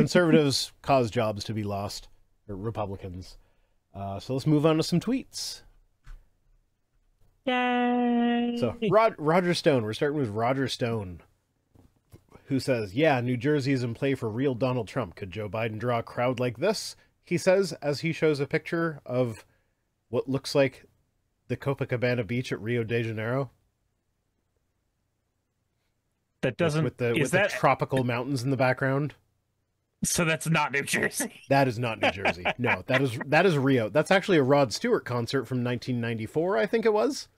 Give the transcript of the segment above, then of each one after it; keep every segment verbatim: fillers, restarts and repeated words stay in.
Conservatives cause jobs to be lost, or Republicans. Uh, so let's move on to some tweets. Yay! So Rod, Roger Stone. We're starting with Roger Stone, who says, "Yeah, New Jersey is in play for real Donald Trump. Could Joe Biden draw a crowd like this?" He says as he shows a picture of what looks like the Copacabana Beach at Rio de Janeiro. That doesn't with the, is with that, the tropical mountains in the background. So that's not New Jersey. That is not New Jersey. No, that is that is Rio. That's actually a Rod Stewart concert from nineteen ninety-four, I think it was.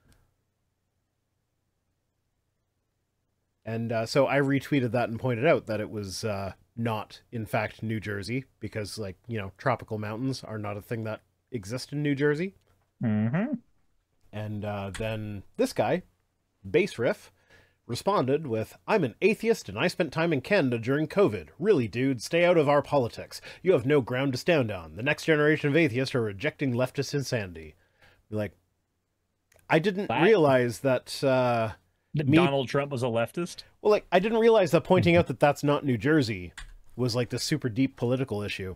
And uh, so I retweeted that and pointed out that it was uh, not, in fact, New Jersey, because, like, you know, tropical mountains are not a thing that exists in New Jersey. Mm-hmm. And uh, then this guy, Bass Riff, responded with, "I'm an atheist and I spent time in Canada during COVID. Really, dude, stay out of our politics. You have no ground to stand on. The next generation of atheists are rejecting leftist insanity." You're like, I didn't what? realize that... Uh, that me... Donald Trump was a leftist? Well, like, I didn't realize that pointing out that that's not New Jersey was, like, the super deep political issue.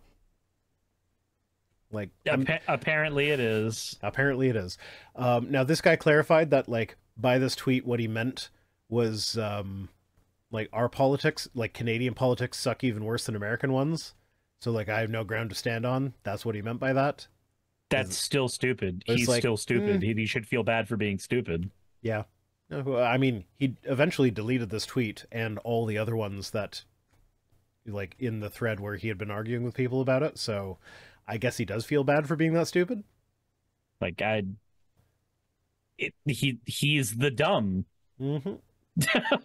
Like, Appa apparently it is. Apparently it is. Um, now, this guy clarified that, like, by this tweet, what he meant... was, um, like, our politics, like, Canadian politics suck even worse than American ones. So, like, I have no ground to stand on. That's what he meant by that. That's still stupid. He's like, still stupid. Mm. He, he should feel bad for being stupid. Yeah. I mean, he eventually deleted this tweet and all the other ones that, like, in the thread where he had been arguing with people about it. So I guess he does feel bad for being that stupid. Like, I... It, he, he's the dumb. Mm-hmm.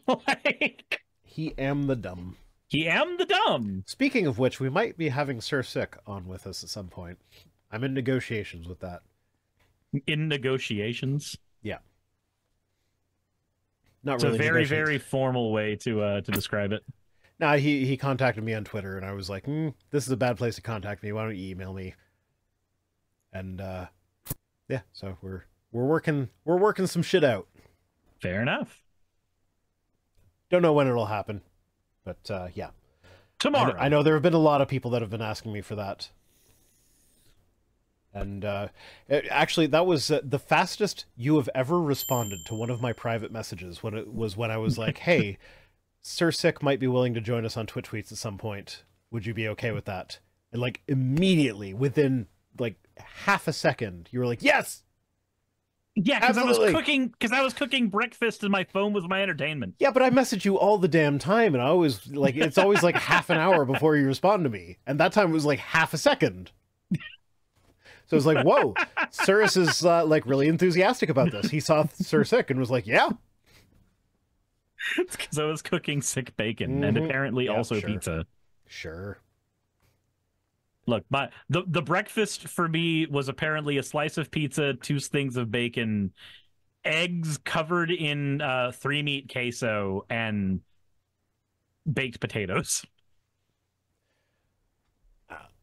Like, he am the dumb. He am the dumb. Speaking of which, we might be having Sir Sick on with us at some point. I'm in negotiations with that. In negotiations? Yeah. Not it's really. It's a very, very formal way to uh, to describe it. Nah, he he contacted me on Twitter, and I was like, mm, "This is a bad place to contact me. Why don't you email me?" And uh, yeah, so we're we're working we're working some shit out. Fair enough. Don't know when it'll happen, but uh, yeah. Tomorrow. I, I know there have been a lot of people that have been asking me for that. And uh, it, actually, that was uh, the fastest you have ever responded to one of my private messages when it was when I was like, hey, Sir Sick might be willing to join us on Twitch Tweets at some point. Would you be okay with that? And like immediately within like half a second, you were like, yes. Yeah, because I was cooking. Because I was cooking breakfast, and my phone was my entertainment. Yeah, but I message you all the damn time, and I always like it's always like half an hour before you respond to me, and that time it was like half a second. So it's like, whoa, Cyrus is uh, like really enthusiastic about this. He saw Sir Sick and was like, yeah. It's because I was cooking sick bacon mm-hmm. and apparently yeah, also sure. pizza. Sure. Look, my the, the breakfast for me was apparently a slice of pizza, two things of bacon, eggs covered in uh, three meat queso, and baked potatoes.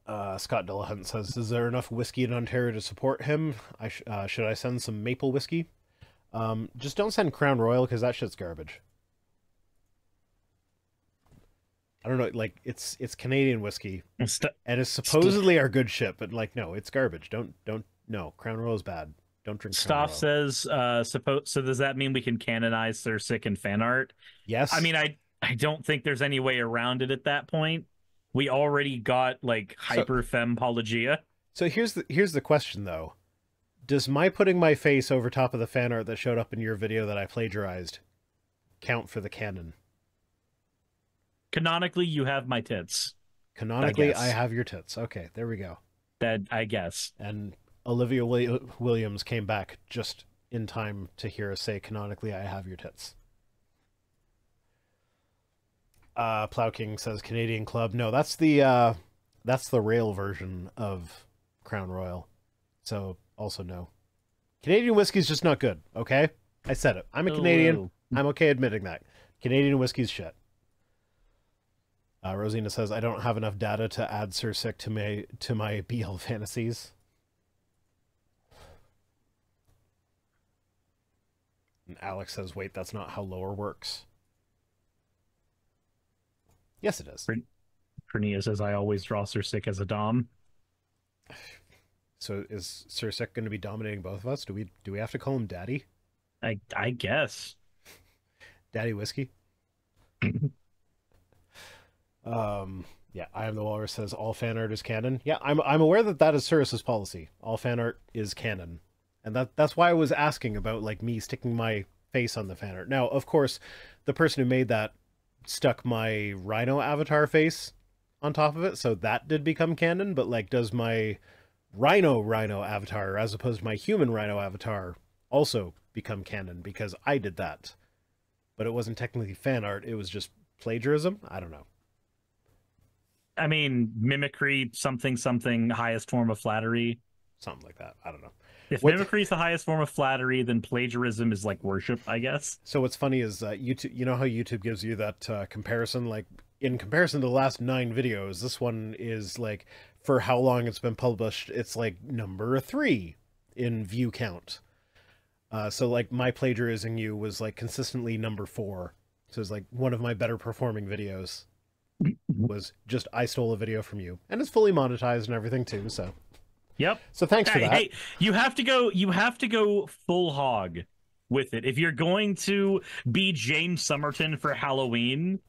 Uh, Scott Dillahunt says, "Is there enough whiskey in Ontario to support him? I sh uh, should I send some maple whiskey?" Um, just don't send Crown Royal because that shit's garbage. I don't know, like, it's it's Canadian whiskey, and it's supposedly our good ship, but, like, no, it's garbage. Don't, don't, no, Crown Royal is bad. Don't drink Crown Royal. Staff says, uh, suppose, so does that mean we can canonize Sir Sick and fan art? Yes. I mean, I, I don't think there's any way around it at that point. We already got, like, hyper-femme Paulogia. So here's the, here's the question, though. Does my putting my face over top of the fan art that showed up in your video that I plagiarized count for the canon? Canonically, you have my tits. Canonically, I, I have your tits. Okay, there we go. That, I guess. And Olivia Williams came back just in time to hear us say, canonically, I have your tits. Uh, Plow King says, Canadian Club. No, that's the, uh, that's the rail version of Crown Royal. So, also no. Canadian whiskey's just not good, okay? I said it. I'm a Canadian. Oh, wow. I'm okay admitting that. Canadian whiskey's shit. Uh, Rosina says, I don't have enough data to add Sir Sick to my, to my B L fantasies. And Alex says, wait, that's not how lower works. Yes, it is. Pretty, Cornea says, I always draw Sir Sick as a Dom. So is Sir Sick going to be dominating both of us? Do we do we have to call him Daddy? I I guess. Daddy Whiskey? um, yeah, I Am the Walrus says, all fan art is canon. Yeah, I'm I'm aware that that is Sirius's policy. All fan art is canon. And that that's why I was asking about, like, me sticking my face on the fan art. Now, of course, the person who made that stuck my Rhino avatar face on top of it, so that did become canon, but, like, does my Rhino Rhino avatar, as opposed to my human Rhino avatar, also become canon because I did that? But it wasn't technically fan art, it was just plagiarism? I don't know. I mean, mimicry, something, something, highest form of flattery. Something like that, I don't know. If what... mimicry is the highest form of flattery, then plagiarism is like worship, I guess. So what's funny is uh, YouTube. You know how YouTube gives you that uh, comparison, like, in comparison to the last nine videos, this one is like, for how long it's been published, it's like number three in view count. Uh, so like my plagiarizing you was like consistently number four. So it's like one of my better performing videos was just, I stole a video from you, and it's fully monetized and everything too. So. Yep. So thanks for that. Hey, hey, you have to go. You have to go full hog with it. If you're going to be James Somerton for Halloween,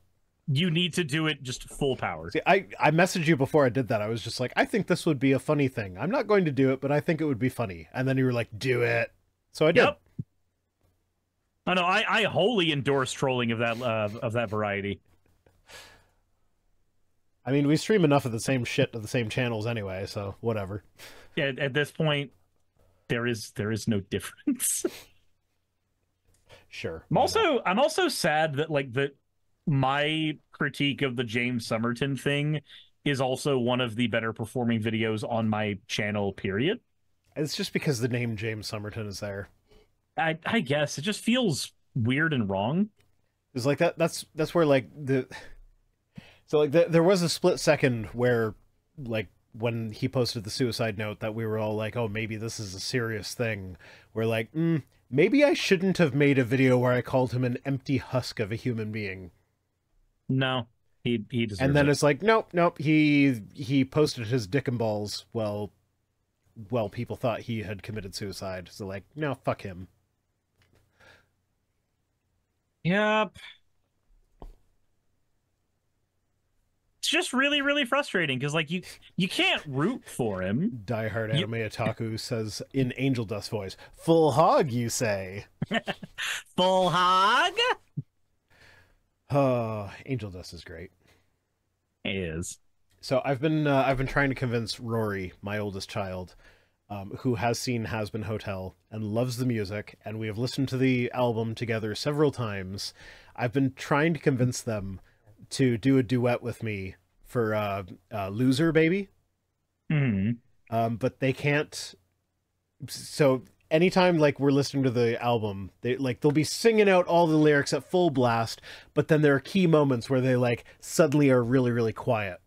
you need to do it just full power. See, I I messaged you before I did that. I was just like, I think this would be a funny thing. I'm not going to do it, but I think it would be funny. And then you were like, do it. So I did. Yep. I know. I I wholly endorse trolling of that uh, of that variety. I mean, we stream enough of the same shit to the same channels anyway, so whatever. Yeah, at this point, there is there is no difference. Sure. I'm also I'm also sad that like that my critique of the James Somerton thing is also one of the better performing videos on my channel. Period. It's just because the name James Somerton is there. I I guess it just feels weird and wrong. It's like that. That's that's where like the. So like th there was a split second where like when he posted the suicide note that we were all like, oh, maybe this is a serious thing. We're like, mm, maybe I shouldn't have made a video where I called him an empty husk of a human being. No, he, he deserves it. And then it. It's like, nope, nope. He, he posted his dick and balls. Well, well, people thought he had committed suicide. So like, no, fuck him. Yep. Just really really frustrating because like you you can't root for him. Diehard Anime you... Otaku says in Angel Dust voice, full hog you say. Full hog. Oh, Angel Dust is great. It is. So I've been uh, I've been trying to convince Rory, my oldest child, um, who has seen Hazbin Hotel and loves the music, and we have listened to the album together several times. I've been trying to convince them to do a duet with me for uh, uh, Loser Baby. Mm-hmm. Um, but they can't. So anytime like we're listening to the album, they like they'll be singing out all the lyrics at full blast, but then there are key moments where they like suddenly are really, really quiet.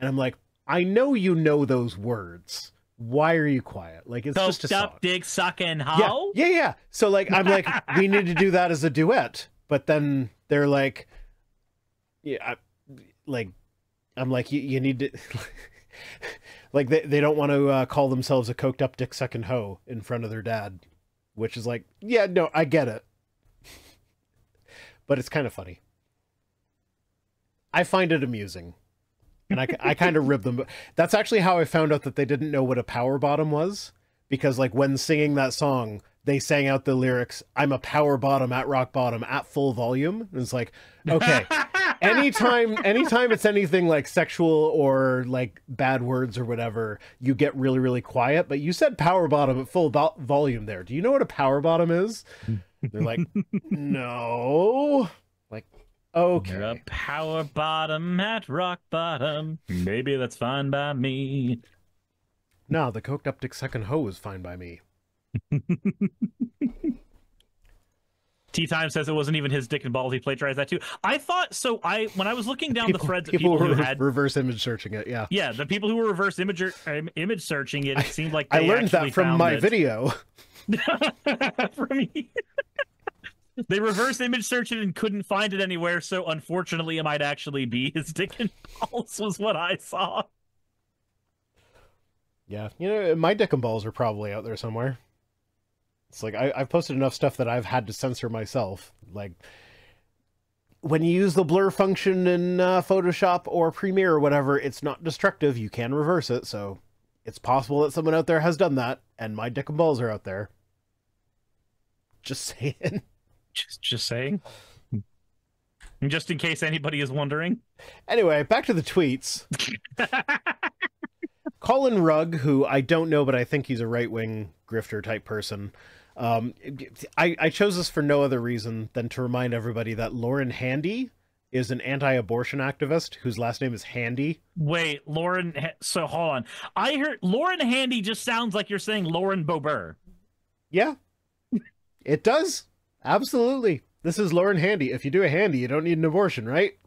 And I'm like, I know you know those words. Why are you quiet? Like it's so just a song. Stop, dig, suck, and how? Yeah, yeah, yeah. So like I'm like, we need to do that as a duet. But then they're like, yeah, I, like, I'm like, you, you need to, like, they, they don't want to uh, call themselves a coked up dick sucking hoe in front of their dad, which is like, yeah, no, I get it. But it's kind of funny. I find it amusing. And I, I kind of rib them. That's actually how I found out that they didn't know what a power bottom was, because like when singing that song, they sang out the lyrics, I'm a power bottom at rock bottom at full volume. And it's like, okay, anytime, anytime it's anything like sexual or like bad words or whatever, you get really, really quiet. But you said power bottom at full volume there. Do you know what a power bottom is? They're like, no. Like, okay. You're a power bottom at rock bottom. Maybe that's fine by me. No, the coked up dick second hoe is fine by me. Tea Time says it wasn't even his dick and balls. He plagiarized that too. I thought so. I when I was looking down people, the threads, people, people who were had reverse image searching it. Yeah, yeah, the people who were reverse image um, image searching it. It seemed like they I learned that from my it. video. From me. They reverse image searched it and couldn't find it anywhere, so unfortunately it might actually be his dick and balls was what I saw. Yeah, you know, my dick and balls are probably out there somewhere. It's like, I, I've posted enough stuff that I've had to censor myself. Like, when you use the blur function in uh, Photoshop or Premiere or whatever, it's not destructive, you can reverse it, so it's possible that someone out there has done that, and my dick and balls are out there. Just saying. Just, just saying. Just in case anybody is wondering. Anyway, back to the tweets. Colin Rugg, who I don't know, but I think he's a right-wing grifter type person. Um, I, I chose this for no other reason than to remind everybody that Lauren Handy is an anti-abortion activist whose last name is Handy. Wait, Lauren... So, hold on. I heard... Lauren Handy just sounds like you're saying Lauren Boebert. Yeah. It does. Absolutely. This is Lauren Handy. If you do a handy, you don't need an abortion, right?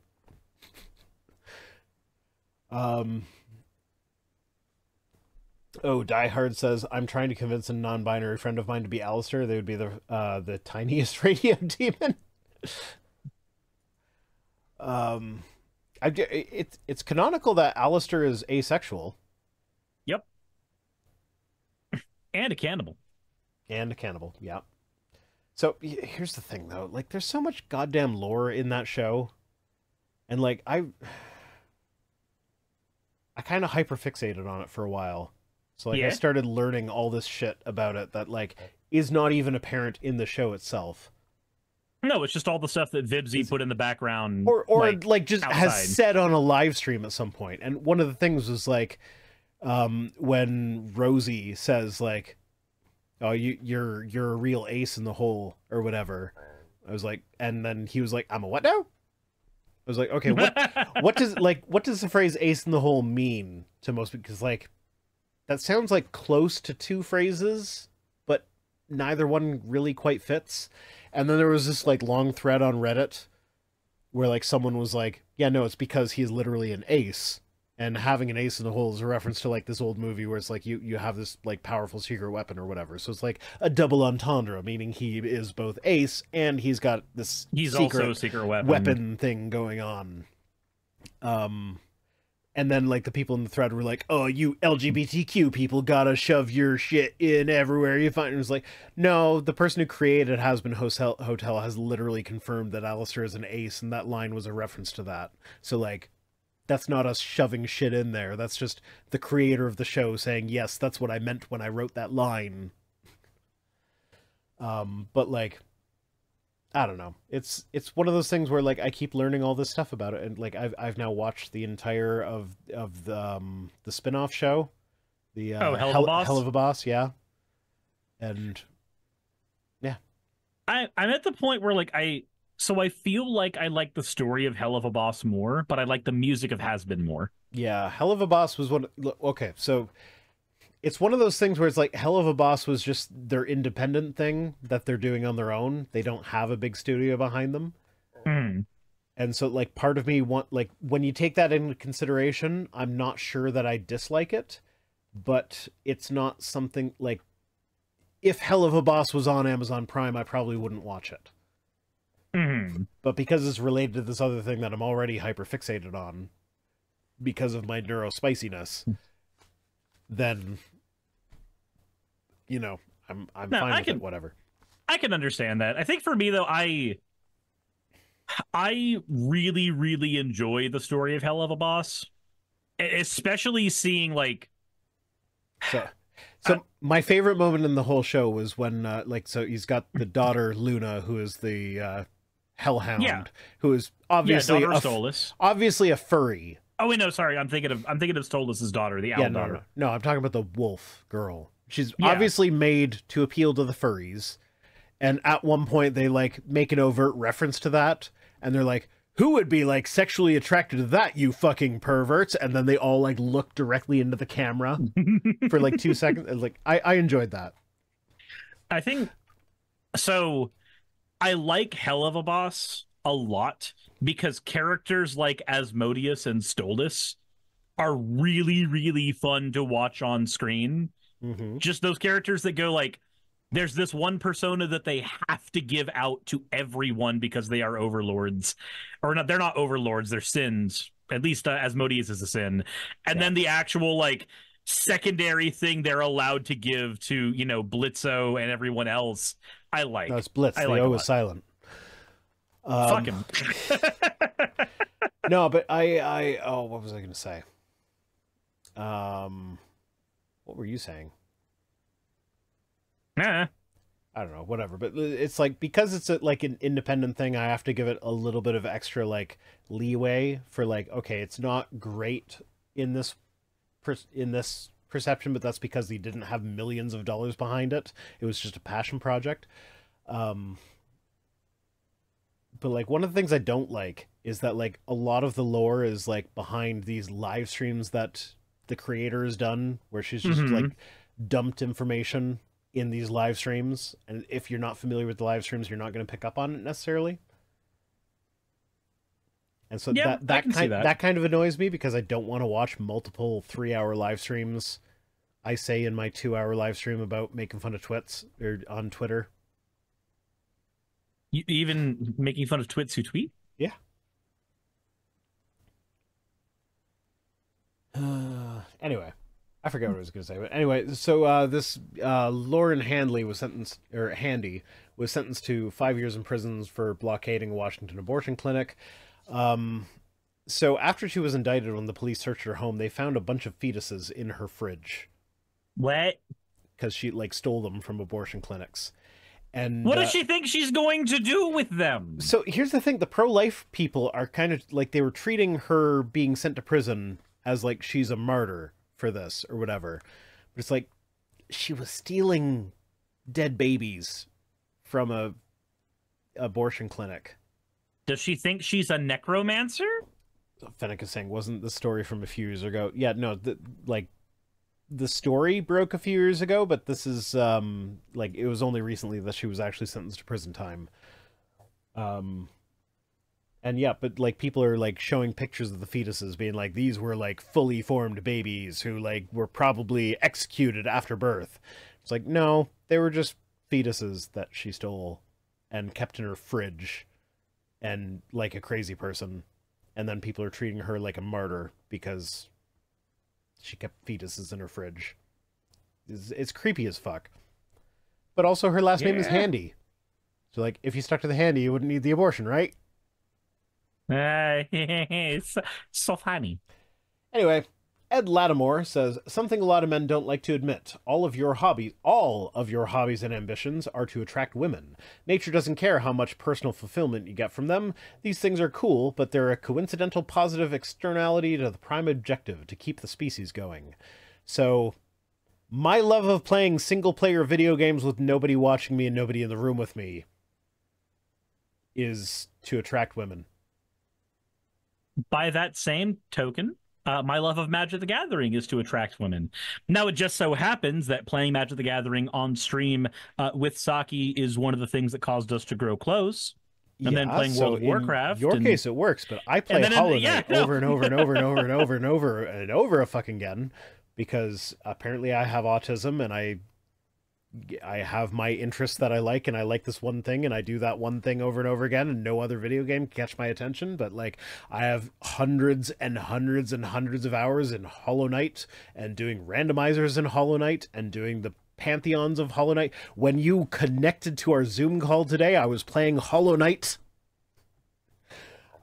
Um... Oh, Die Hard says, I'm trying to convince a non-binary friend of mine to be Alistair. They would be the uh, the tiniest radio demon. um, I, it's, it's canonical that Alistair is asexual. Yep. And a cannibal. And a cannibal, yeah. So, here's the thing, though. Like, there's so much goddamn lore in that show. And, like, I... I kind of hyperfixated on it for a while. So, like, yeah. I started learning all this shit about it that, like, is not even apparent in the show itself. No, it's just all the stuff that Vibsy put in the background. Or, or like, like just outside. Has said on a live stream at some point. And one of the things was, like, um, when Rosie says, like, oh, you, you're, you're a real ace in the hole, or whatever. I was like, and then he was like, I'm a what now? I was like, okay, what, what does, like, what does the phrase ace in the hole mean to most? Because, like, that sounds like close to two phrases, but neither one really quite fits. And then there was this, like, long thread on Reddit where, like, someone was like, yeah, no, it's because he's literally an ace. And having an ace in the hole is a reference to, like, this old movie where it's like you, you have this, like, powerful secret weapon or whatever. So it's like a double entendre, meaning he is both ace and he's got this he's secret, also secret weapon. weapon thing going on. Um... And then, like, the people in the thread were like, oh, you L G B T Q people gotta shove your shit in everywhere you find. And it was like, no, the person who created Hazbin Hotel has literally confirmed that Alistair is an ace, and that line was a reference to that. So, like, that's not us shoving shit in there. That's just the creator of the show saying, yes, that's what I meant when I wrote that line. Um, but, like... I don't know. It's it's one of those things where, like, I keep learning all this stuff about it, and, like, I've I've now watched the entire of of the um, the spin-off show, the uh, oh Helluva Boss, Helluva Boss, yeah, and yeah. I I'm at the point where, like, I so I feel like I like the story of Helluva Boss more, but I like the music of Hazbin more. Yeah, Helluva Boss was one. Okay, so. It's one of those things where it's like Helluva Boss was just their independent thing that they're doing on their own. They don't have a big studio behind them. Mm. And so, like, part of me want, like, when you take that into consideration, I'm not sure that I dislike it, but it's not something like if Helluva Boss was on Amazon Prime, I probably wouldn't watch it. Mm. But because it's related to this other thing that I'm already hyper fixated on because of my neurospiciness, then, you know, I'm I'm no, fine I with can, it, whatever. I can understand that. I think for me, though, I I really, really enjoy the story of Helluva Boss, especially seeing, like... So, so I, my favorite moment in the whole show was when, uh, like, so he's got the daughter, Luna, who is the uh, hellhound, yeah. who is obviously, yeah, a, obviously a furry. Oh wait, no, sorry. I'm thinking of I'm thinking of Stolas' daughter, the owl yeah, no, daughter. No, no, I'm talking about the wolf girl. She's yeah. obviously made to appeal to the furries, and at one point they, like, make an overt reference to that, and they're like, "Who would be, like, sexually attracted to that, you fucking perverts?" And then they all, like, look directly into the camera for, like, two seconds. Like, I I enjoyed that. I think so. I like Helluva Boss a lot, because characters like Asmodeus and Stolas are really, really fun to watch on screen. Mm-hmm. Just those characters that go, like, There's this one persona that they have to give out to everyone because they are overlords. Or not, they're not overlords, they're sins. At least uh, Asmodeus is a sin. And yeah. then the actual, like, secondary thing they're allowed to give to, you know, Blitzo and everyone else, I like. No, it's Blitz. I like O is silent. Um, Fuck him. No, but I, I, oh, what was I going to say? Um, what were you saying? Nah. I don't know, whatever. But it's like, because it's a, like an independent thing, I have to give it a little bit of extra like leeway for like, okay, it's not great in this per in this perception, but that's because they didn't have millions of dollars behind it. It was just a passion project. Um, but like one of the things I don't like is that like a lot of the lore is like behind these live streams that the creator has done, where she's just mm-hmm. like dumped information in these live streams, and if you're not familiar with the live streams, you're not going to pick up on it necessarily. And so yeah, that that kind that. that kind of annoys me, because I don't want to watch multiple three-hour live streams. I say in my two-hour live stream about making fun of twits or on Twitter. You even making fun of twits who tweet? Yeah. Uh, anyway. I forget what I was going to say, but anyway, so uh, this uh, Lauren Handy was sentenced, or Handy was sentenced to five years in prison for blockading a Washington abortion clinic. Um, so after she was indicted, when the police searched her home, they found a bunch of fetuses in her fridge. What? Because she like stole them from abortion clinics. And what does uh, she think she's going to do with them? So here's the thing: the pro-life people are kind of like, they were treating her being sent to prison as like she's a martyr for this or whatever, but it's like, she was stealing dead babies from a abortion clinic. Does she think she's a necromancer? Fennec is saying, wasn't the story from a few years ago? Yeah, no, the, like the story broke a few years ago, but this is um like, it was only recently that she was actually sentenced to prison time. Um, and yeah, but like people are like showing pictures of the fetuses being like, these were like fully formed babies who like were probably executed after birth. It's like, no, they were just fetuses that she stole and kept in her fridge and like a crazy person. And then people are treating her like a martyr because she kept fetuses in her fridge. It's, it's creepy as fuck. But also her last yeah. name is Handy. So like, if you stuck to the Handy, you wouldn't need the abortion, right? Uh, it's so funny. Anyway, Ed Lattimore says, something a lot of men don't like to admit. All of your hobbies, all of your hobbies and ambitions are to attract women. Nature doesn't care how much personal fulfillment you get from them. These things are cool, but they're a coincidental positive externality to the prime objective to keep the species going. So, my love of playing single-player video games with nobody watching me and nobody in the room with me is to attract women. By that same token, uh, my love of Magic the Gathering is to attract women. Now, it just so happens that playing Magic the Gathering on stream uh, with Saki is one of the things that caused us to grow close. And yeah, then playing so World of Warcraft. In your and, case, it works, but I play Hollow Knight yeah, no. over and over and over and over and over and over and over a fucking again, because apparently I have autism and I, I have my interests that I like, and I like this one thing, and I do that one thing over and over again, and no other video game can catch my attention. But like, I have hundreds and hundreds and hundreds of hours in Hollow Knight, and doing randomizers in Hollow Knight, and doing the pantheons of Hollow Knight. When you connected to our Zoom call today, I was playing Hollow Knight.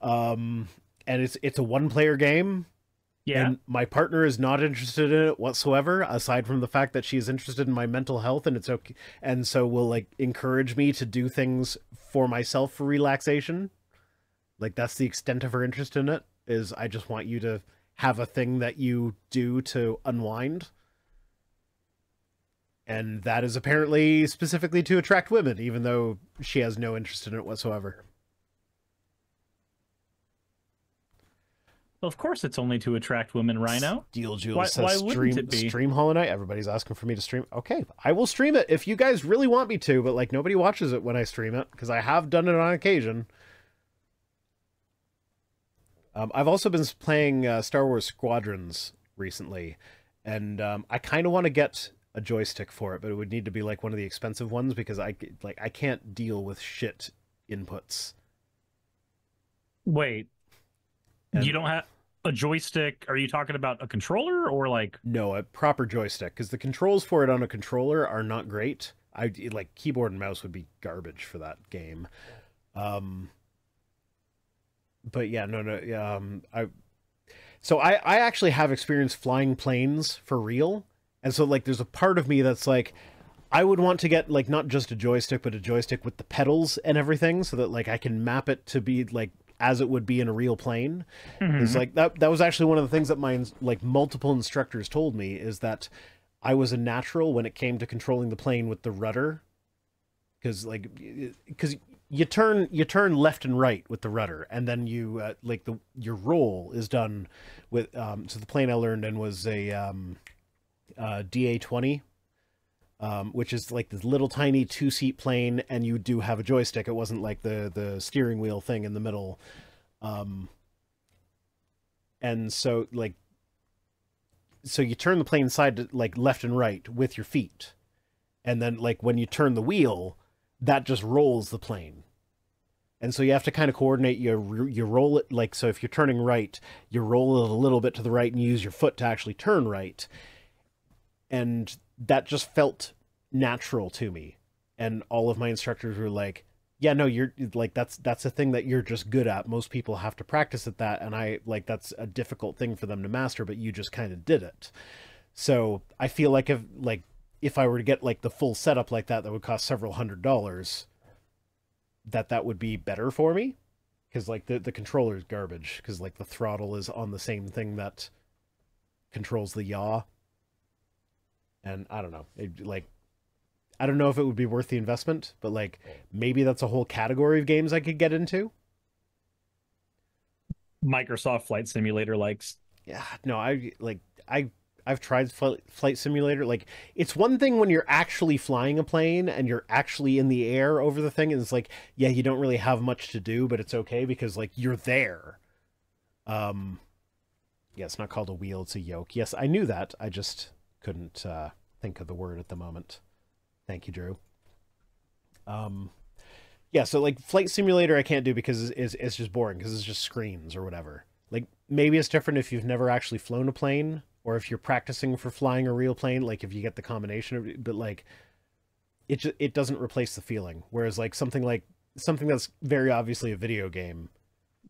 Um, and it's it's a one-player game. Yeah. And my partner is not interested in it whatsoever, aside from the fact that she's interested in my mental health, and it's okay, and so will like encourage me to do things for myself for relaxation. Like, that's the extent of her interest in it, is I just want you to have a thing that you do to unwind. And that is apparently specifically to attract women, even though she has no interest in it whatsoever. Well, of course it's only to attract women, Rhino. Deal Jewel why, says why stream, it be? stream Hollow Knight. Everybody's asking for me to stream. Okay, I will stream it if you guys really want me to, but like nobody watches it when I stream it, because I have done it on occasion. Um, I've also been playing uh, Star Wars Squadrons recently, and um, I kind of want to get a joystick for it, but it would need to be like one of the expensive ones because I like I can't deal with shit inputs. Wait, and you don't have a joystick? Are you talking about a controller or like? No, a proper joystick, because the controls for it on a controller are not great. I like keyboard and mouse would be garbage for that game. Um, but yeah, no, no, um, I. So I, I actually have experience flying planes for real. And so like, there's a part of me that's like, I would want to get like, not just a joystick, but a joystick with the pedals and everything so that like, I can map it to be like, as it would be in a real plane. Mm-hmm. It's like that, that was actually one of the things that my like multiple instructors told me is that I was a natural when it came to controlling the plane with the rudder. Cause like, cause you turn, you turn left and right with the rudder, and then you, uh, like the, your roll is done with, um, so the plane I learned in was a, um, uh, D A twenty, um, which is like this little tiny two seat plane, and you do have a joystick. It wasn't like the, the steering wheel thing in the middle. Um, and so like, so you turn the plane side to like left and right with your feet. And then like when you turn the wheel, that just rolls the plane. And so you have to kind of coordinate, you, you roll it, like, so if you're turning right, you roll it a little bit to the right and you use your foot to actually turn right. And that just felt natural to me. And all of my instructors were like, yeah, no, you're like, that's, that's a thing that you're just good at. Most people have to practice at that. And I like, that's a difficult thing for them to master, but you just kind of did it. So I feel like if like, if I were to get like the full setup like that, that would cost several hundred dollars, that that would be better for me. Cause like the, the controller is garbage. Cause like the throttle is on the same thing that controls the yaw. And I don't know, it, like, I don't know if it would be worth the investment, but like maybe that's a whole category of games I could get into. Microsoft Flight Simulator likes. Yeah, no, I like, I, I've tried Flight Simulator. Like, it's one thing when you're actually flying a plane and you're actually in the air over the thing. And it's like, yeah, you don't really have much to do, but it's okay because like you're there. Um, yeah, it's not called a wheel. It's a yoke. Yes, I knew that. I just couldn't uh, think of the word at the moment. Thank you, Drew. Um, yeah, so like Flight Simulator, I can't do because it's, it's just boring because it's just screens or whatever. Like maybe it's different if you've never actually flown a plane, or if you're practicing for flying a real plane, like if you get the combination of it, but like it just, it doesn't replace the feeling. Whereas like something like something that's very obviously a video game,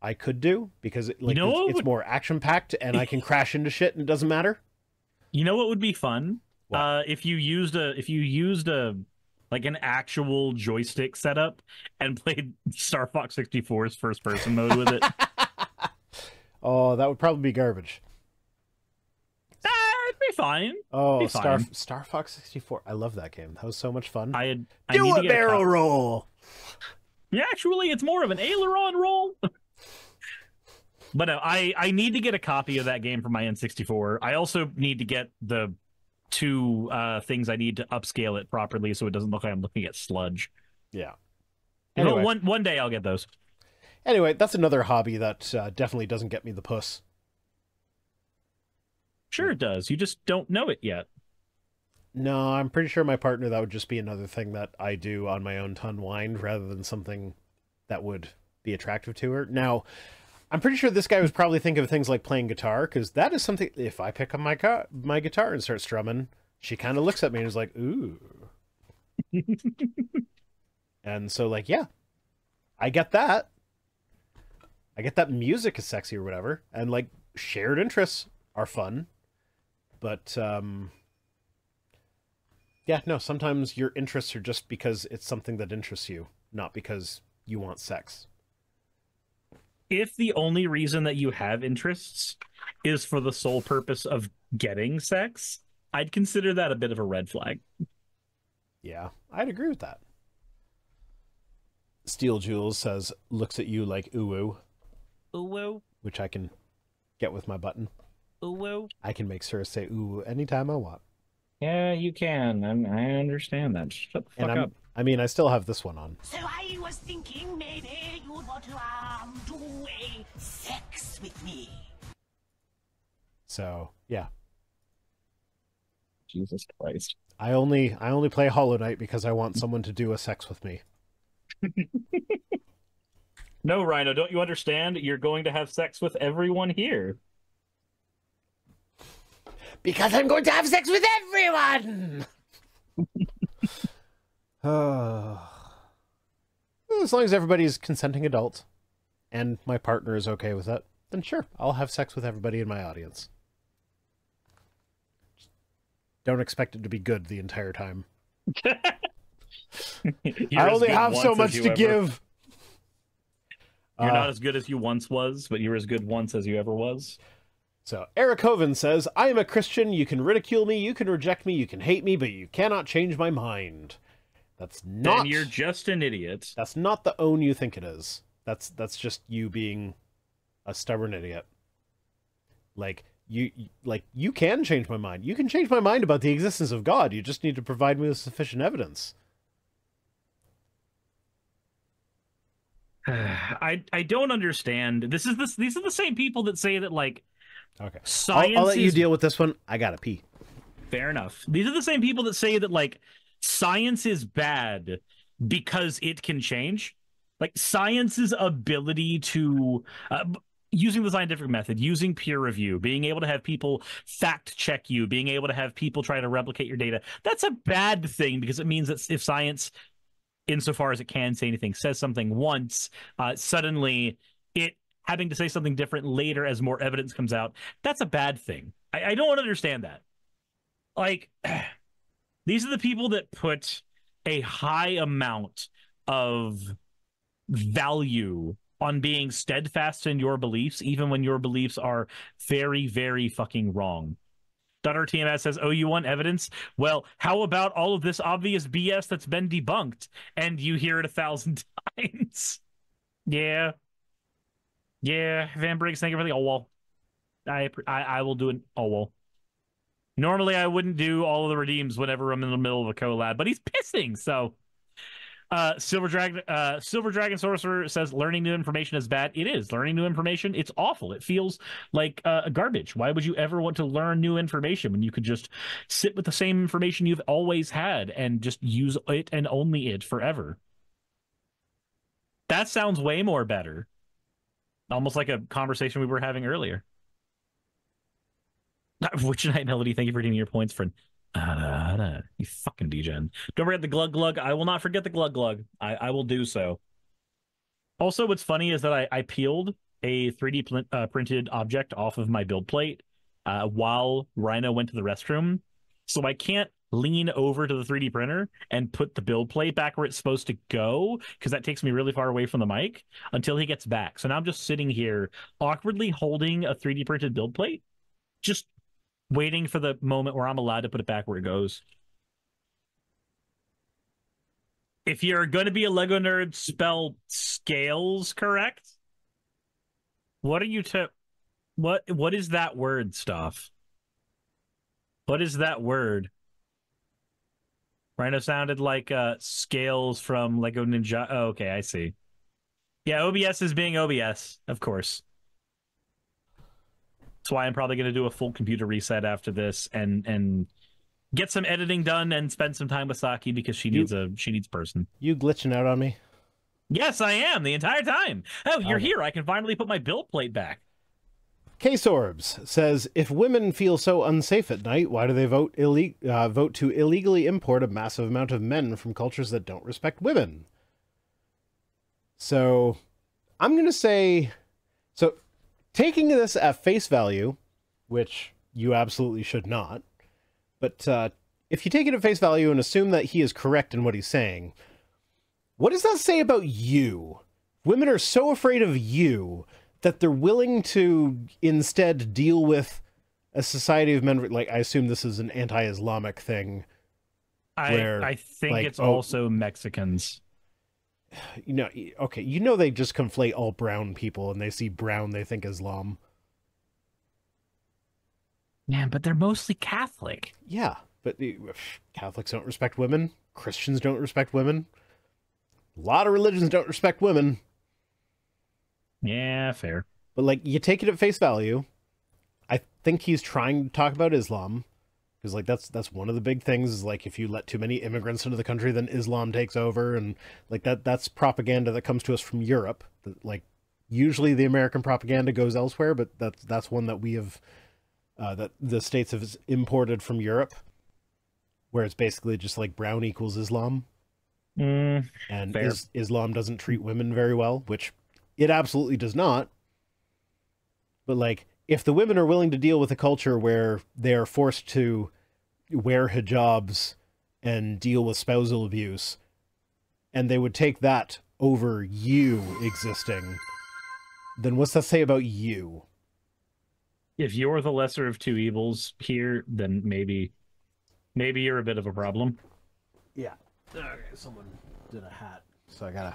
I could do because it, like you know, it's, would... it's more action packed and I can crash into shit and it doesn't matter. You know what would be fun? What? Uh, if you used a if you used a like an actual joystick setup and played Star Fox sixty-four's first person mode with it. Oh, that would probably be garbage. Be fine. Oh, be Star fine. Star Fox sixty-four. I love that game. That was so much fun. I had I do a barrel a roll. Yeah, actually, it's more of an aileron roll. But uh, I I need to get a copy of that game for my N sixty-four. I also need to get the two uh, things I need to upscale it properly so it doesn't look like I'm looking at sludge. Yeah. Anyway. You know, one one day I'll get those. Anyway, that's another hobby that uh, definitely doesn't get me the puss. Sure it does. You just don't know it yet. No, I'm pretty sure my partner, that would just be another thing that I do on my own to unwind rather than something that would be attractive to her. Now, I'm pretty sure this guy was probably thinking of things like playing guitar, because that is something, if I pick up my, car, my guitar and start strumming, she kind of looks at me and is like, ooh. And so like, yeah, I get that. I get that music is sexy or whatever. And like shared interests are fun. But, um, yeah, no, sometimes your interests are just because it's something that interests you, not because you want sex. If the only reason that you have interests is for the sole purpose of getting sex, I'd consider that a bit of a red flag. Yeah, I'd agree with that. Steel Jules says, looks at you like uwu. Uwu. Which I can get with my button. Ooh, I can make Sir say ooh anytime I want. Yeah, you can. I'm, I understand that. Shut the fuck and up. I mean, I still have this one on. So I was thinking maybe you would want to um, do a sex with me. So, yeah. Jesus Christ. I only I only play Hollow Knight because I want someone to do a sex with me. No, Rhino, don't you understand? You're going to have sex with everyone here. Because I'm going to have sex with everyone! uh, as long as everybody's consenting adult, and my partner is okay with that, then sure, I'll have sex with everybody in my audience. Just don't expect it to be good the entire time. I only have so much to give. You're uh, not as good as you once was, but you're as good once as you ever was. So, Eric Hoven says, I am a Christian, you can ridicule me, you can reject me, you can hate me, but you cannot change my mind. That's not... Then you're just an idiot. That's not the own you think it is. That's that's just you being a stubborn idiot. Like, you, like, you can change my mind. You can change my mind about the existence of God. You just need to provide me with sufficient evidence. I I don't understand. This is this these are the same people that say that like okay. Science I'll, I'll let you is... deal with this one. I gotta pee. Fair enough. These are the same people that say that like science is bad because it can change. Like science's ability to uh, using the scientific method, using peer review, being able to have people fact check you, being able to have people try to replicate your data. That's a bad thing because it means that if science insofar as it can say anything, says something once, uh, suddenly it having to say something different later as more evidence comes out, that's a bad thing. I, I don't understand that. Like, these are the people that put a high amount of value on being steadfast in your beliefs, even when your beliefs are very, very fucking wrong. T M S says, oh, you want evidence? Well, how about all of this obvious B S that's been debunked? And you hear it a thousand times. Yeah. Yeah. Van Briggs, thank you for the O W L. I, I, I will do an O W L. Normally, I wouldn't do all of the redeems whenever I'm in the middle of a collab, but he's pissing, so... Uh, Silver Dragon, uh, Silver Dragon Sorcerer says, learning new information is bad. It is. Learning new information, it's awful. It feels like uh, garbage. Why would you ever want to learn new information when you could just sit with the same information you've always had and just use it and only it forever? That sounds way more better. Almost like a conversation we were having earlier. Witch Night Melody, thank you for giving your points, friend. You fucking D J. Don't forget the glug glug. I will not forget the glug glug. I, I will do so. Also, what's funny is that I, I peeled a three D pl- uh, printed object off of my build plate uh, while Rhino went to the restroom. So I can't lean over to the three D printer and put the build plate back where it's supposed to go because that takes me really far away from the mic until he gets back. So now I'm just sitting here awkwardly holding a three D printed build plate. Just... waiting for the moment where I'm allowed to put it back where it goes. If you're going to be a Lego nerd, spell scales correct. What are you to... What, what is that word, stuff? What is that word? Rhino sounded like uh, scales from Lego Ninja... Oh, okay, I see. Yeah, O B S is being O B S, of course. That's why I'm probably going to do a full computer reset after this and and get some editing done and spend some time with Saki because she needs you, a she needs a person. You glitching out on me? Yes, I am the entire time. Oh, you're um, here. I can finally put my build plate back. K-Sorbs says, if women feel so unsafe at night, why do they vote ille- uh, vote to illegally import a massive amount of men from cultures that don't respect women? So I'm going to say... so. Taking this at face value, which you absolutely should not, but uh, if you take it at face value and assume that he is correct in what he's saying, what does that say about you? Women are so afraid of you that they're willing to instead deal with a society of men. Like, I assume this is an anti-Islamic thing. I, where, I think like, it's oh, also Mexicans. You know, okay, you know they just conflate all brown people and they see brown, they think Islam. Man, but they're mostly Catholic. Yeah, but the, Catholics don't respect women. Christians don't respect women. A lot of religions don't respect women. Yeah, fair. But like, you take it at face value. I think he's trying to talk about Islam. Because like that's that's one of the big things is like if you let too many immigrants into the country, then Islam takes over, and like that that's propaganda that comes to us from Europe. Like usually the American propaganda goes elsewhere, but that's that's one that we have uh, that the states have imported from Europe, where it's basically just like brown equals Islam. Mm, and is, Islam doesn't treat women very well, which it absolutely does not. But like, if the women are willing to deal with a culture where they are forced to wear hijabs and deal with spousal abuse, and they would take that over you existing, then what's that say about you? If you're the lesser of two evils here, then maybe, maybe you're a bit of a problem. Yeah. Okay, someone did a hat, so I gotta...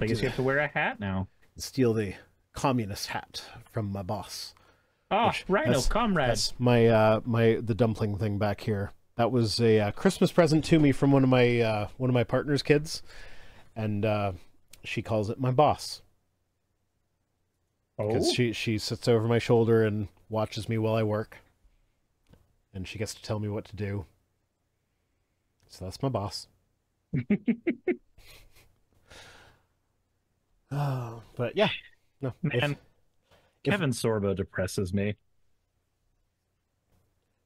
I guess you have to wear a hat now. Steal the communist hat from my boss. Oh, Rhino, comrade! That's my, uh, my, the dumpling thing back here. That was a uh, Christmas present to me from one of my, uh, one of my partner's kids, and, uh, she calls it my boss. Oh? Because she, she sits over my shoulder and watches me while I work, and she gets to tell me what to do. So that's my boss. Oh, but yeah, no, man, if, Kevin if, Sorbo depresses me.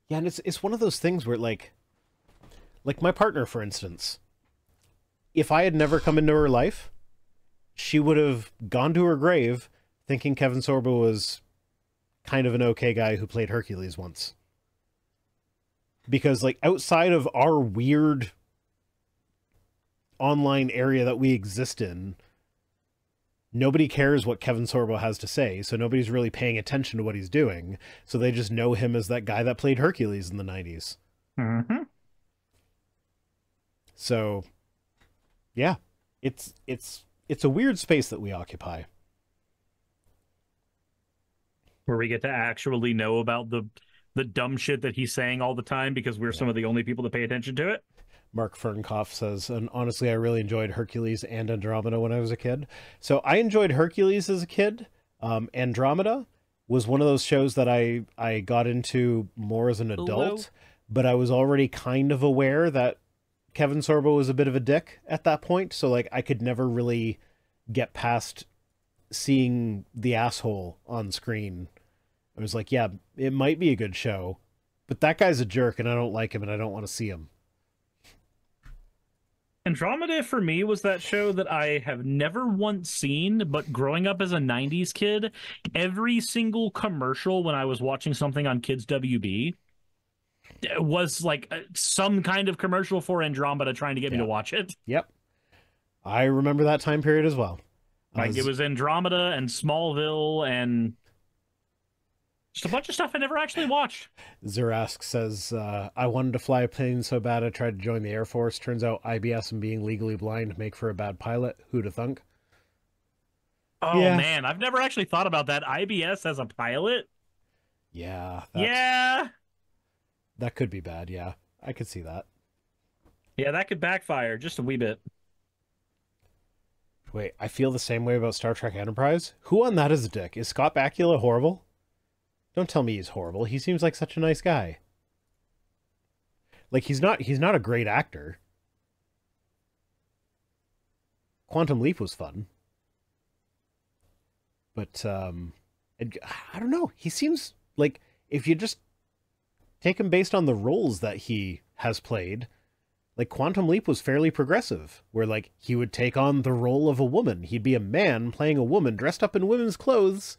Yeah, and it's it's one of those things where like, like my partner, for instance, if I had never come into her life, she would have gone to her grave thinking Kevin Sorbo was kind of an okay guy who played Hercules once, because like outside of our weird online area that we exist in, nobody cares what Kevin Sorbo has to say, so nobody's really paying attention to what he's doing, so they just know him as that guy that played Hercules in the nineties. Mm-hmm. So, yeah, it's, it's, it's a weird space that we occupy. Where we get to actually know about the, the dumb shit that he's saying all the time, because we're yeah. some of the only people that pay attention to it. Mark Fernkoff says, and honestly, I really enjoyed Hercules and Andromeda when I was a kid. So I enjoyed Hercules as a kid. Um, Andromeda was one of those shows that I, I got into more as an adult, Hello? but I was already kind of aware that Kevin Sorbo was a bit of a dick at that point. So like, I could never really get past seeing the asshole on screen. I was like, yeah, it might be a good show, but that guy's a jerk and I don't like him and I don't want to see him. Andromeda for me was that show that I have never once seen, but growing up as a nineties kid, every single commercial when I was watching something on Kids W B was like some kind of commercial for Andromeda trying to get yep. me to watch it. Yep. I remember that time period as well. Like was... it was Andromeda and Smallville and just a bunch of stuff I never actually watched. Zerask says, uh, I wanted to fly a plane so bad I tried to join the Air Force. Turns out I B S and being legally blind make for a bad pilot. Who'da thunk? Oh, yeah. Man. I've never actually thought about that. I B S as a pilot? Yeah. Yeah. That could be bad, yeah. I could see that. Yeah, that could backfire just a wee bit. Wait, I feel the same way about Star Trek Enterprise. Who on that is a dick? Is Scott Bakula horrible? Don't tell me he's horrible. He seems like such a nice guy. Like, he's not, he's not a great actor. Quantum Leap was fun. But, um, it, I don't know. He seems like, if you just take him based on the roles that he has played, like, Quantum Leap was fairly progressive, where, like, he would take on the role of a woman. He'd be a man playing a woman dressed up in women's clothes,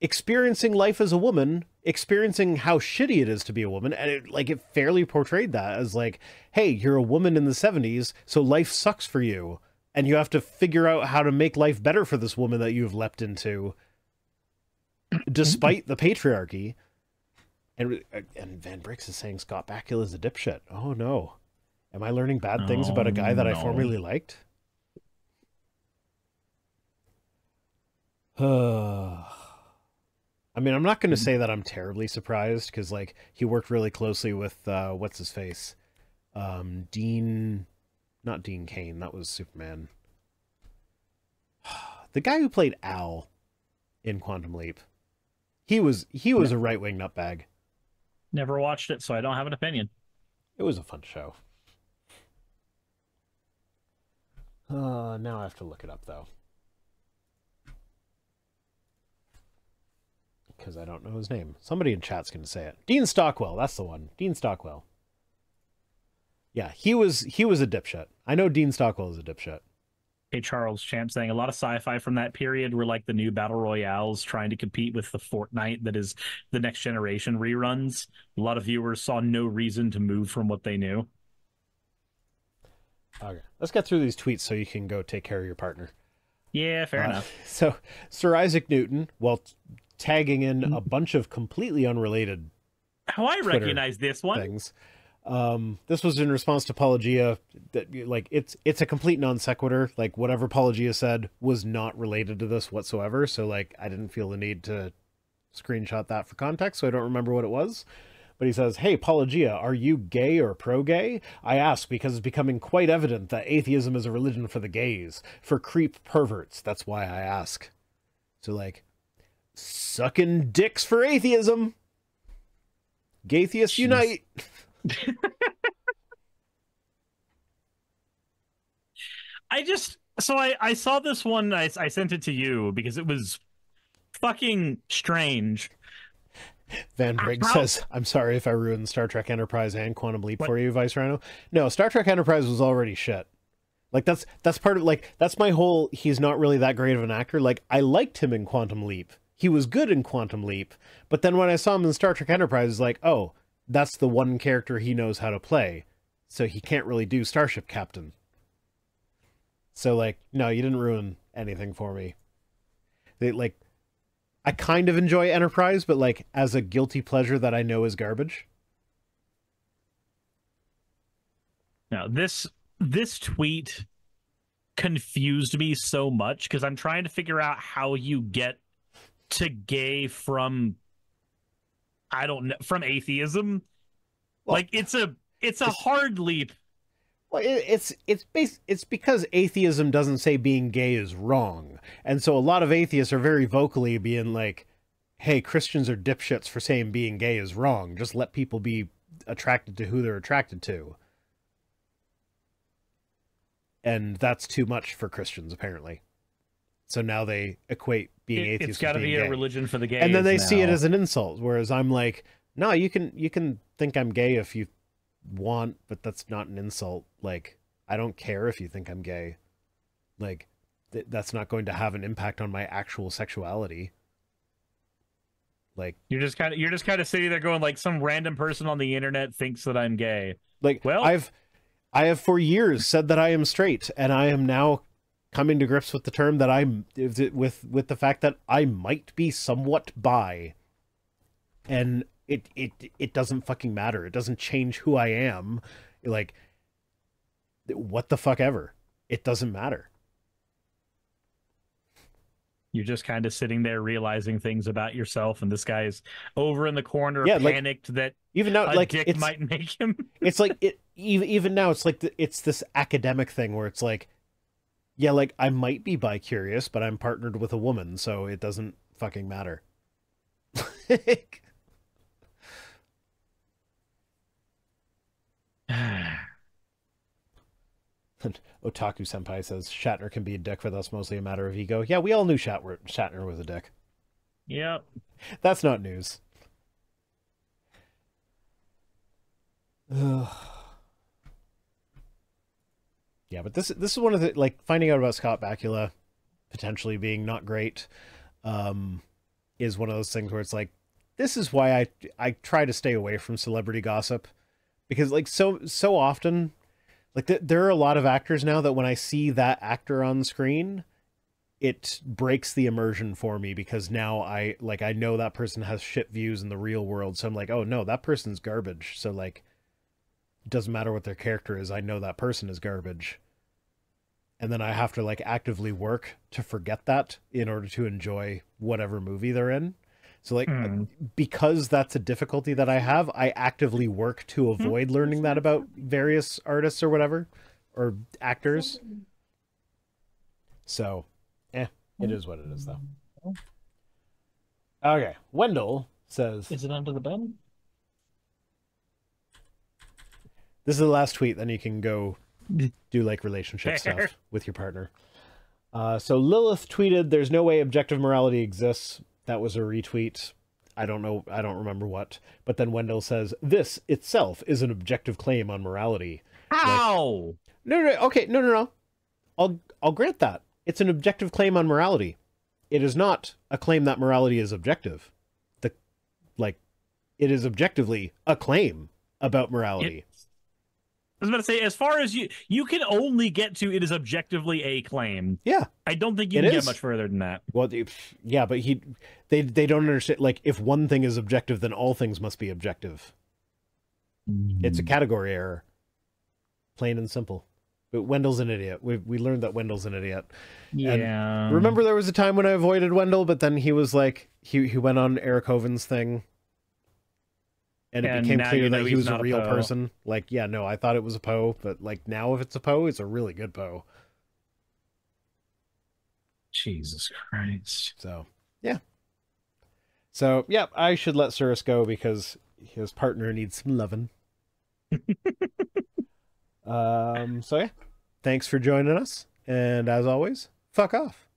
experiencing life as a woman, experiencing how shitty it is to be a woman, and it, like, it fairly portrayed that as like, hey, you're a woman in the seventies, so life sucks for you, and you have to figure out how to make life better for this woman that you've leapt into, despite the patriarchy. And and Van Briggs is saying Scott Bakula is a dipshit. Oh no, am I learning bad oh, things about a guy that no. I formerly liked? Uh. I mean, I'm not going to say that I'm terribly surprised, because, like, he worked really closely with, uh, what's-his-face? Um, Dean... Not Dean Cain, that was Superman. The guy who played Al in Quantum Leap. He was, he was yeah. a right-wing nutbag. Never watched it, so I don't have an opinion. It was a fun show. Uh, now I have to look it up, though. Because I don't know his name. Somebody in chat's going to say it. Dean Stockwell, that's the one. Dean Stockwell. Yeah, he was he was a dipshit. I know Dean Stockwell is a dipshit. Hey, Charles Champ saying a lot of sci-fi from that period were like the new Battle Royales trying to compete with the Fortnite that is the Next Generation reruns. A lot of viewers saw no reason to move from what they knew. Okay, let's get through these tweets so you can go take care of your partner. Yeah, fair uh, enough. So, Sir Isaac Newton, while tagging in a bunch of completely unrelated How I Twitter recognize this one. Things. Um, this was in response to Paulogia. That, like, it's it's a complete non sequitur. Like, whatever Paulogia said was not related to this whatsoever. So, like, I didn't feel the need to screenshot that for context, so I don't remember what it was. But he says, hey, Paulogia, are you gay or pro-gay? I ask because it's becoming quite evident that atheism is a religion for the gays, for creep perverts. That's why I ask. So, like, sucking dicks for atheism. Gaytheists unite. I just, so I, I saw this one, I, I sent it to you because it was fucking strange. Van Briggs says, I'm sorry if I ruined Star Trek Enterprise and Quantum Leap what? for you, Vice Rhino. No, Star Trek Enterprise was already shit. Like, that's that's part of, like, that's my whole, he's not really that great of an actor. Like, I liked him in Quantum Leap. He was good in Quantum Leap. But then when I saw him in Star Trek Enterprise, it's like, oh, that's the one character he knows how to play. So he can't really do Starship Captain. So, like, no, you didn't ruin anything for me. They, like, I kind of enjoy Enterprise, but, like, as a guilty pleasure that I know is garbage. Now, this this tweet confused me so much because I'm trying to figure out how you get to gay from, I don't know, from atheism. Well, like, it's a it's a it's, hard leap. Well, it, it's it's bas- it's because atheism doesn't say being gay is wrong. And so a lot of atheists are very vocally being like, hey, Christians are dipshits for saying being gay is wrong. Just let people be attracted to who they're attracted to. And that's too much for Christians, apparently. So now they equate being atheist. It's got to be a religion for the gays. And then they see it as an insult, whereas I'm like, no, you can you can think I'm gay if you want, but that's not an insult. Like, I don't care if you think I'm gay. Like, th that's not going to have an impact on my actual sexuality. Like, you're just kind of you're just kind of sitting there going, like, some random person on the internet thinks that I'm gay. Like, well, I've I have for years said that I am straight, and I am now coming to grips with the term that I'm with with the fact that I might be somewhat bi, and it it it doesn't fucking matter. It doesn't change who I am. Like, what the fuck ever. It doesn't matter. You're just kind of sitting there realizing things about yourself, and this guy is over in the corner, yeah, panicked, like, that even now, a like, dick might make him. It's like it even even now. It's like the, it's this academic thing where it's like, yeah, like, I might be bi-curious, but I'm partnered with a woman, so it doesn't fucking matter. And Otaku-senpai says, Shatner can be a dick, but that's mostly a matter of ego. Yeah, we all knew Shatner was a dick. Yep. That's not news. Ugh. Yeah, but this this is one of the, like, finding out about Scott Bakula potentially being not great um, is one of those things where it's like, this is why I I try to stay away from celebrity gossip, because, like, so so often, like, th there are a lot of actors now that when I see that actor on screen, it breaks the immersion for me, because now I like I know that person has shit views in the real world, so I'm like, oh no, that person's garbage. So, like, it doesn't matter what their character is, I know that person is garbage. And then I have to, like, actively work to forget that in order to enjoy whatever movie they're in. So, like, mm. because that's a difficulty that I have, I actively work to avoid learning that about various artists or whatever, or actors. So, eh, it is what it is, though. Okay, Wendell says... Is it under the bed? This is the last tweet, then you can go do like relationship stuff with your partner. Uh, so Lilith tweeted, "There's no way objective morality exists." That was a retweet. I don't know. I don't remember what. But then Wendell says, "This itself is an objective claim on morality." How? Like, no, no, no. Okay. No, no, no. I'll, I'll grant that. It's an objective claim on morality. It is not a claim that morality is objective. The, like, it is objectively a claim about morality. It, I was about to say, as far as you, you can only get to, it is objectively a claim. Yeah. I don't think you can get much further than that. Well, yeah, but he, they, they don't understand. Like, if one thing is objective, then all things must be objective. Mm. It's a category error. Plain and simple. But Wendell's an idiot. We we learned that Wendell's an idiot. Yeah. And remember, there was a time when I avoided Wendell, but then he was like, he he went on Eric Hoven's thing, and, and it became clear that he was a real person. Like, yeah, no, I thought it was a Poe, but like now, if it's a Poe, it's a really good Poe. Jesus Christ. So yeah. So yeah, I should let Suris go because his partner needs some loving. Um, so yeah, thanks for joining us, and as always, fuck off.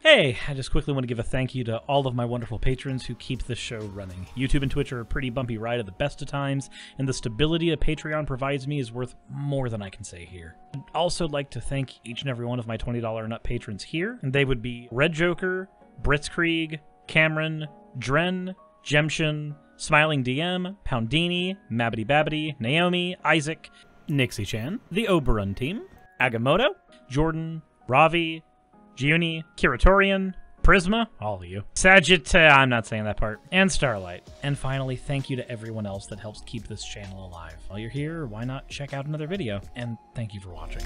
Hey, I just quickly want to give a thank you to all of my wonderful patrons who keep the show running. YouTube and Twitch are a pretty bumpy ride at the best of times, and the stability that Patreon provides me is worth more than I can say here. I'd also like to thank each and every one of my twenty dollar and up patrons here, and they would be Red Joker, Britzkrieg, Cameron, Dren, Jemshin, Smiling D M, Poundini, Mabbity Babbity, Naomi, Isaac, Nixie Chan, the Oberon team, Agamotto, Jordan, Ravi, Giuni, Kiratorian, Prisma, all of you, Sagitta, I'm not saying that part, and Starlight. And finally, thank you to everyone else that helps keep this channel alive. While you're here, why not check out another video? And thank you for watching.